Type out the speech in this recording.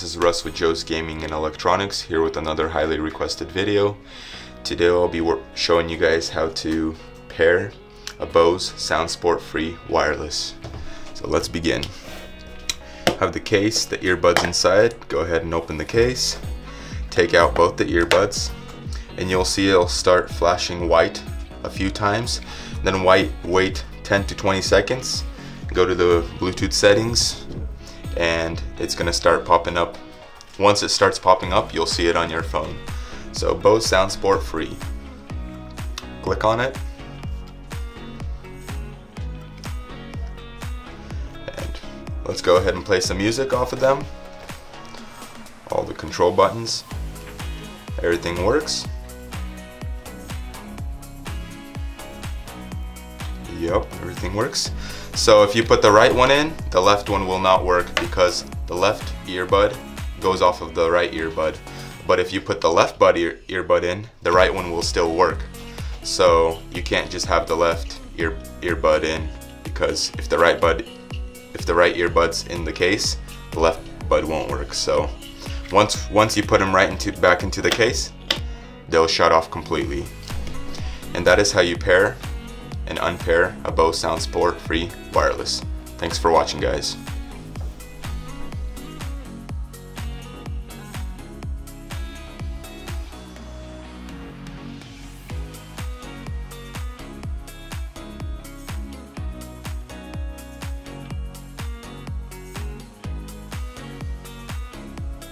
This is Russ with Joe's Gaming and Electronics, here with another highly requested video. Today I'll be showing you guys how to pair a Bose SoundSport Free Wireless. So let's begin. Have the case, the earbuds inside. Go ahead and open the case. Take out both the earbuds and you'll see it'll start flashing white a few times. Then wait 10 to 20 seconds. Go to the Bluetooth settings and it's gonna start popping up. Once it starts popping up, you'll see it on your phone. So Bose SoundSport Free. Click on it. And let's go ahead and play some music off of them. All the control buttons. Everything works. Yep, everything works. So if you put the right one in, the left one will not work because the left earbud goes off of the right earbud. But if you put the left earbud in, the right one will still work. So you can't just have the left earbud in, because if the right earbud's in the case, the left bud won't work. So once you put them back into the case, they'll shut off completely. And that is how you pair and unpair a Bose SoundSport Free Wireless. Thanks for watching, guys.